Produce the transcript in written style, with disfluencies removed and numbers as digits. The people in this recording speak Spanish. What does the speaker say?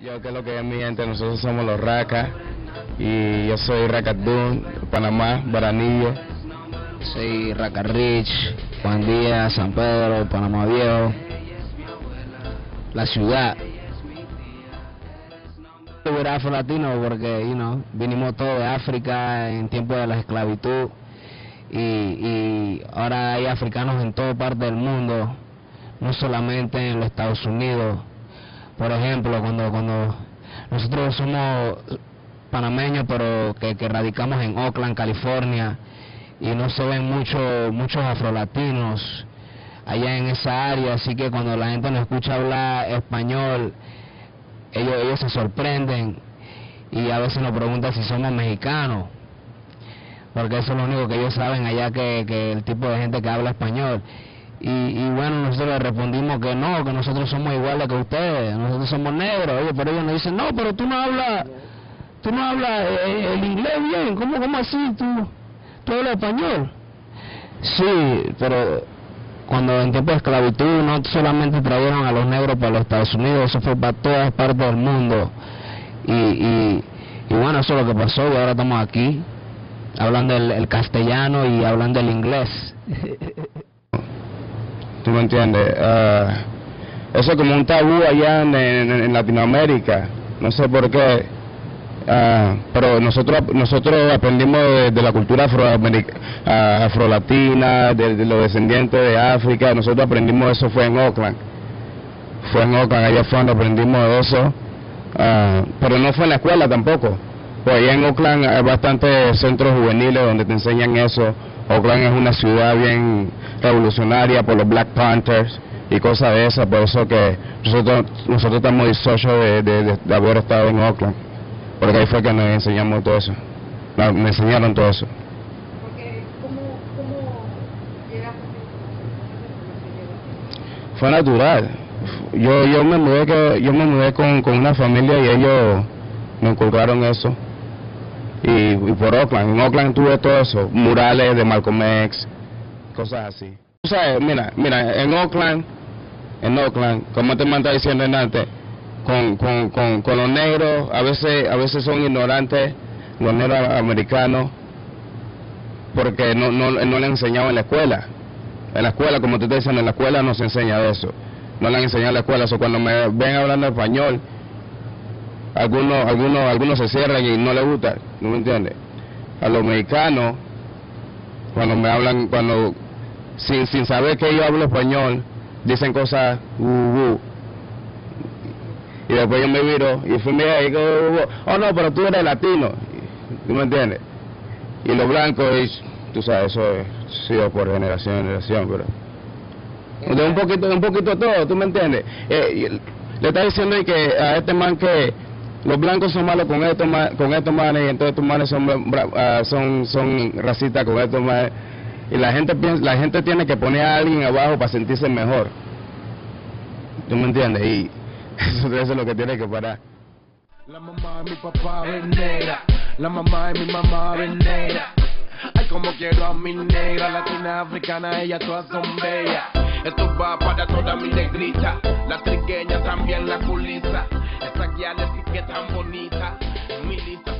Yo, que es lo que es mi gente, nosotros somos los Raka y yo soy Raka Dun, Panamá, Baranillo. Soy Raka Rich, Juan Díaz, San Pedro, Panamá Viejo, la ciudad. Era afro-latino porque, vinimos todos de África en tiempo de la esclavitud y ahora hay africanos en toda parte del mundo, no solamente en los Estados Unidos. Por ejemplo, cuando nosotros somos panameños, pero que radicamos en Oakland, California, y no se ven muchos afrolatinos allá en esa área, así que cuando la gente nos escucha hablar español, ellos se sorprenden y a veces nos preguntan si somos mexicanos, porque eso es lo único que ellos saben allá, que el tipo de gente que habla español. Y bueno, nosotros le respondimos que no, que nosotros somos iguales que ustedes, nosotros somos negros. Oye, pero ellos nos dicen, no, pero tú no hablas el inglés bien, ¿cómo así? ¿Tú hablas español? Sí, pero cuando en tiempo de esclavitud no solamente trajeron a los negros para los Estados Unidos, eso fue para todas partes del mundo. Y bueno, eso es lo que pasó y ahora estamos aquí, hablando el castellano y hablando el inglés. ¿Tú me entiendes? Eso es como un tabú allá en Latinoamérica, no sé por qué, pero nosotros aprendimos de la cultura afrolatina, de los descendientes de África. Nosotros aprendimos eso, fue en Oakland, allá fue donde aprendimos eso, pero no fue en la escuela tampoco, pues allá en Oakland hay bastantes centros juveniles donde te enseñan eso. Oakland es una ciudad bien revolucionaria por los Black Panthers y cosas de esas, por eso que nosotros estamos dichosos de haber estado en Oakland, porque ahí fue que nos enseñamos todo eso, me enseñaron todo eso. Fue natural. Yo me mudé con una familia y ellos me inculcaron eso. Y por Oakland, en Oakland tuve todo eso, murales de Malcolm X, cosas así. Tú sabes, mira, en Oakland, como te mandaba diciendo antes, con los negros, a veces son ignorantes, los negros americanos, porque no le han enseñado en la escuela. En la escuela, como te dicen, en la escuela no se enseña eso, no le han enseñado en la escuela. Eso, cuando me ven hablando español, algunos se cierran y no les gusta, ¿no me entiendes? A los mexicanos, cuando me hablan, sin saber que yo hablo español, dicen cosas, y después yo me viro, y fui, mira, y digo, oh no, pero tú eres latino, ¿tú me entiendes? Y los blancos, y, tú sabes, eso ha sido por generación en generación, pero de un poquito todo, ¿tú me entiendes? Le está diciendo que a este man que los blancos son malos con estos manes, y entonces estos manes son racistas con estos manes. Y la gente tiene que poner a alguien abajo para sentirse mejor. ¿Tú me entiendes? Y eso es lo que tiene que parar. La mamá de mi papá es negra, la mamá de mi mamá es negra. Ay, como quiero a mi negra, latina, africana, ellas todas son bellas. Esto va para toda mi negrita, la trigueña también la culisa. Esta guía les que tan bonita, milita.